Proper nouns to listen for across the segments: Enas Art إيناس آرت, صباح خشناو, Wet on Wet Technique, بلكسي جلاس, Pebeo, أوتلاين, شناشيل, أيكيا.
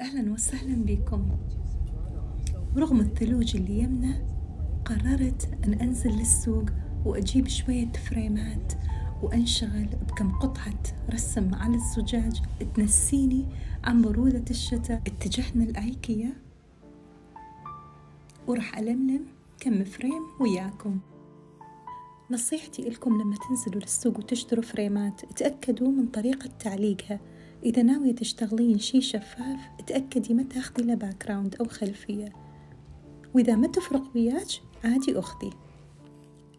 أهلا وسهلا بكم. رغم الثلوج اللي يمنا قررت أن أنزل للسوق وأجيب شوية فريمات وأنشغل بكم قطعة رسم على الزجاج تنسيني عن برودة الشتاء. اتجهنا الأيكيا ورح ألملم كم فريم وياكم. نصيحتي لكم لما تنزلوا للسوق وتشتروا فريمات تأكدوا من طريقة تعليقها. إذا ناوية تشتغلين شي شفاف تأكدي ما تاخدي له باكراوند أو خلفية، وإذا ما تفرق وياك عادي أخذي.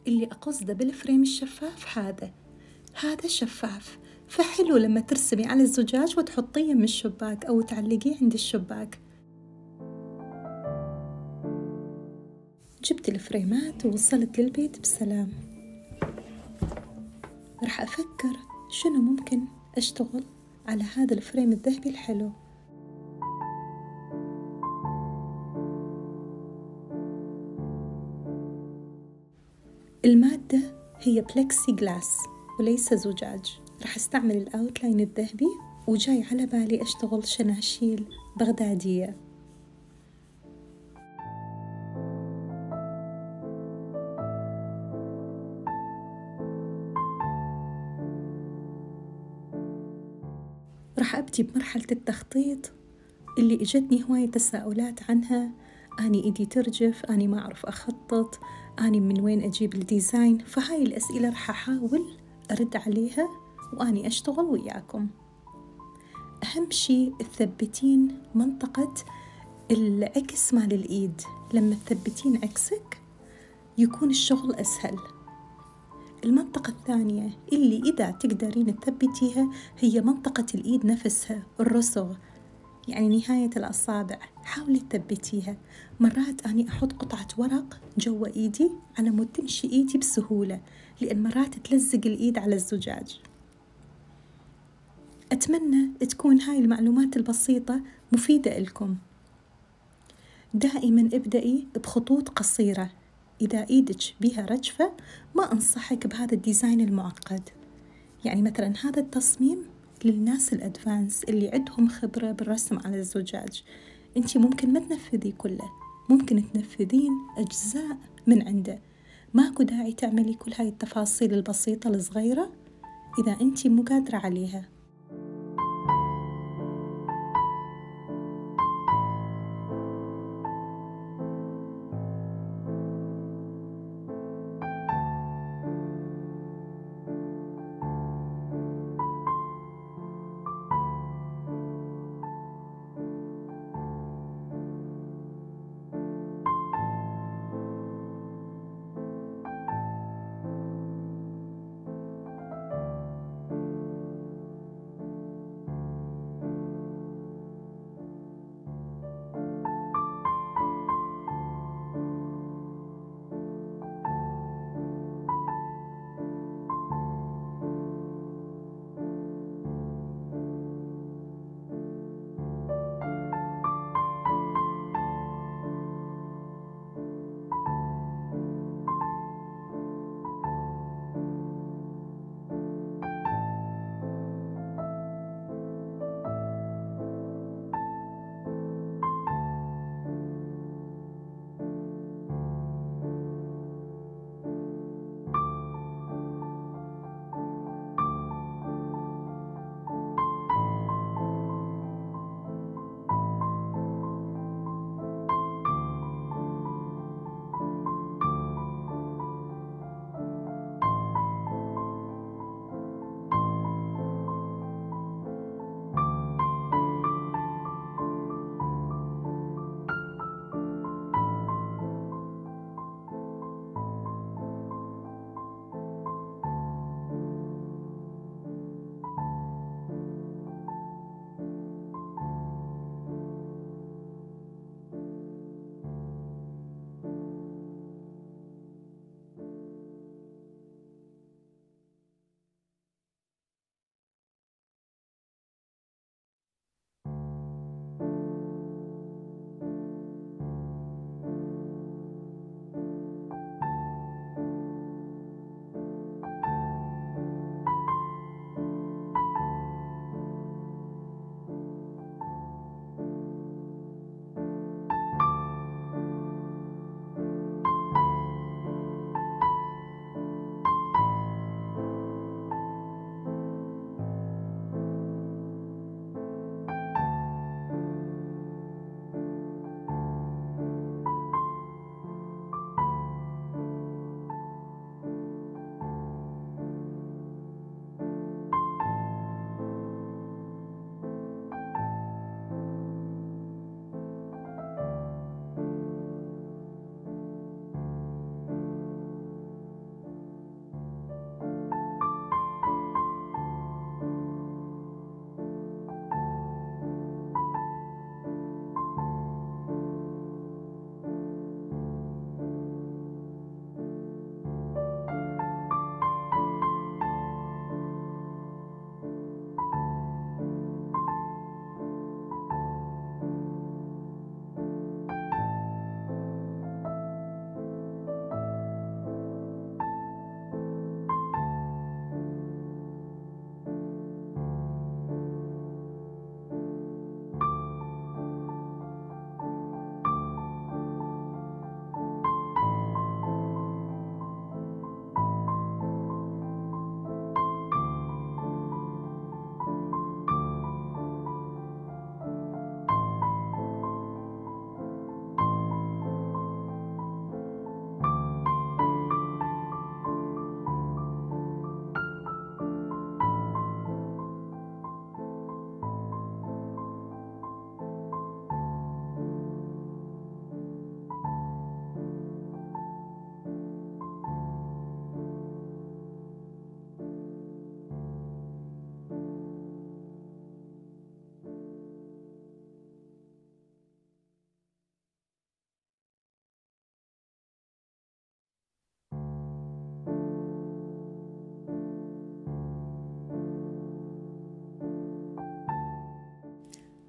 اللي أقصده بالفريم الشفاف هذا شفاف، فحلو لما ترسمي على الزجاج وتحطيه من الشباك أو تعلقيه عند الشباك. جبت الفريمات ووصلت للبيت بسلام. رح أفكر شنو ممكن أشتغل على هذا الفريم الذهبي الحلو. المادة هي بلكسي جلاس وليس زجاج. رح استعمل الأوتلاين الذهبي، وجاي على بالي أشتغل شناشيل بغدادية. رح أبدي بمرحلة التخطيط اللي إجتني هواية تساؤلات عنها. أني إيدي ترجف، أني ما أعرف أخطط، أني من وين أجيب الديزاين، فهاي الأسئلة رح أحاول أرد عليها وأني أشتغل وياكم. أهم شي تثبتين منطقة العكس مال الإيد. لما تثبتين عكسك يكون الشغل أسهل. المنطقة الثانية اللي إذا تقدرين تثبتيها هي منطقة الإيد نفسها، الرسغ، يعني نهاية الأصابع. حاولي تثبتيها. مرات أني أحط قطعة ورق جوا إيدي على مود تمشي إيدي بسهولة، لأن مرات تلزق الإيد على الزجاج. أتمنى تكون هاي المعلومات البسيطة مفيدة لكم. دائما ابدأي بخطوط قصيرة. إذا إيدك بها رجفة ما أنصحك بهذا الديزاين المعقد. يعني مثلا هذا التصميم للناس الأدفانس اللي عندهم خبرة بالرسم على الزجاج. أنتي ممكن ما تنفذي كله، ممكن تنفذين أجزاء من عنده. ماكو داعي تعملي كل هاي التفاصيل البسيطة الصغيرة إذا أنتي مو قادرة عليها.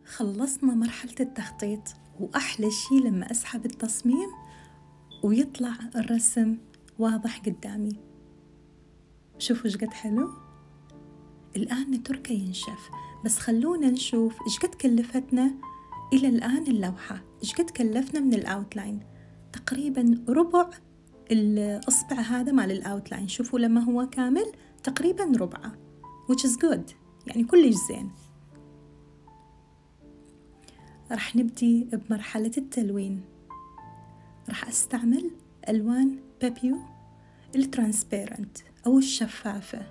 خلصنا مرحلة التخطيط، وأحلى شي لما أسحب التصميم ويطلع الرسم واضح قدامي. شوفوا شقد حلو. الآن نتركه ينشف، بس خلونا نشوف شقد كلفتنا إلى الآن اللوحة، شقد كلفنا من الأوتلاين. تقريبا ربع الإصبع هذا مال الأوتلاين، شوفوا لما هو كامل تقريبا ربعه، which is good، يعني كلش زين. رح نبدي بمرحلة التلوين. رح أستعمل ألوان بيبيو الترانسبيرنت أو الشفافة،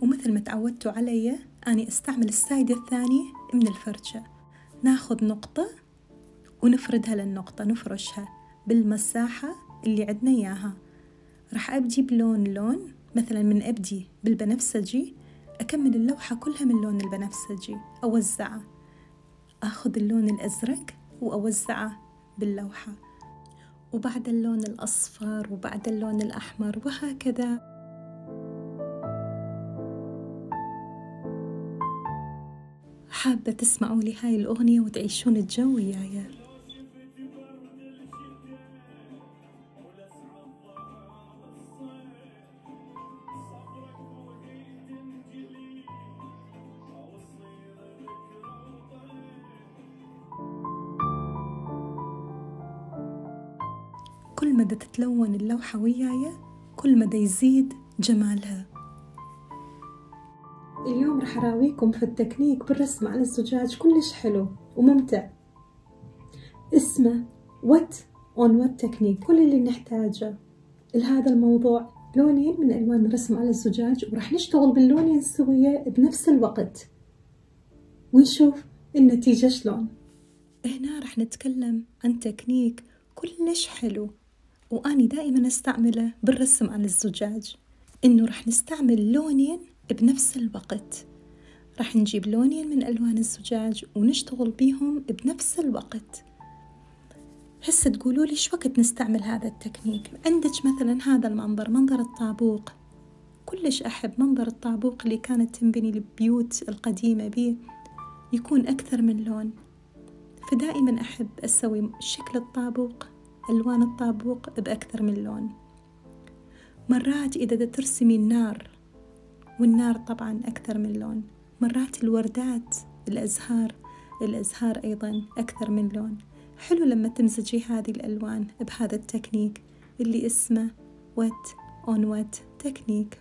ومثل ما تعودتوا علي أنا أستعمل السايد الثاني من الفرشة. ناخذ نقطة ونفردها للنقطة، نفرشها بالمساحة اللي عندنا إياها. رح أبدي بلون لون، مثلا من أبدي بالبنفسجي أكمل اللوحة كلها من لون البنفسجي، أوزعه، أخذ اللون الأزرق وأوزعه باللوحة، وبعد اللون الأصفر وبعد اللون الأحمر وهكذا. حابة تسمعوا لي هاي الأغنية وتعيشون الجو وياي. كل مدى تتلون اللوحة وياي كل مدى يزيد جمالها. اليوم رح أراويكم في التكنيك بالرسم على الزجاج كلش حلو وممتع، اسمه Wet on Wet Technique. كل اللي نحتاجه لهذا الموضوع لونين من ألوان الرسم على الزجاج، ورح نشتغل باللونين سوية بنفس الوقت ونشوف النتيجة شلون. هنا رح نتكلم عن تكنيك كلش حلو وأني دائما استعمله بالرسم على الزجاج، إنه رح نستعمل لونين بنفس الوقت. راح نجيب لونين من ألوان الزجاج ونشتغل بيهم بنفس الوقت. هسه تقولوا لي شو وقت نستعمل هذا التكنيك؟ عندك مثلا هذا المنظر، منظر الطابوق. كلش أحب منظر الطابوق اللي كانت تنبني البيوت القديمة بيه، يكون أكثر من لون، فدائما أحب أسوي شكل الطابوق، ألوان الطابوق بأكثر من لون. مرات إذا ترسمي النار، والنار طبعا أكثر من لون. مرات الوردات، الأزهار، الأزهار أيضا أكثر من لون. حلو لما تمزجي هذه الألوان بهذا التكنيك اللي اسمه Wet on Wet Technique.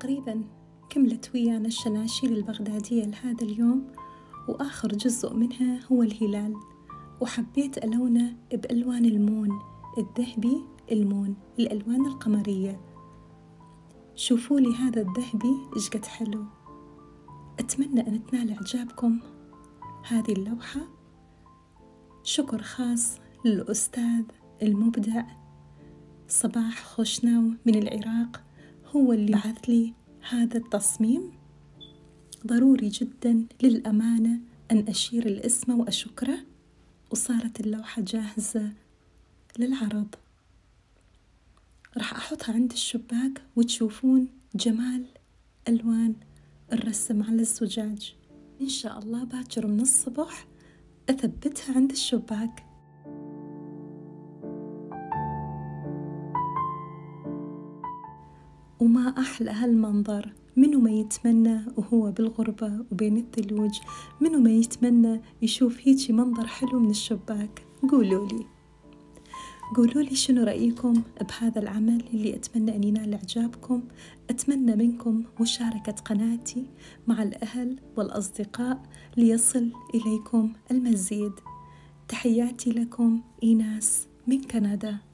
تقريبا كملت ويانا الشناشيل البغدادية لهذا اليوم، وآخر جزء منها هو الهلال، وحبيت ألونه بألوان المون الذهبي، المون الألوان القمرية. شوفوا لي هذا الذهبي إيش قد حلو. أتمنى أن تنال إعجابكم هذه اللوحة. شكر خاص للأستاذ المبدع صباح خشناو من العراق، هو اللي بعث لي هذا التصميم. ضروري جدا للأمانة أن أشير الاسم وأشكره، وصارت اللوحة جاهزة للعرض. راح أحطها عند الشباك وتشوفون جمال ألوان الرسم على الزجاج. إن شاء الله باكر من الصبح أثبتها عند الشباك. وما أحلى هالمنظر، منو ما يتمنى وهو بالغربة وبين الثلوج، منو ما يتمنى يشوف هيجي منظر حلو من الشباك؟ قولوا لي شنو رأيكم بهذا العمل اللي أتمنى أن ينال إعجابكم. أتمنى منكم مشاركة قناتي مع الأهل والأصدقاء ليصل إليكم المزيد. تحياتي لكم، إيناس من كندا.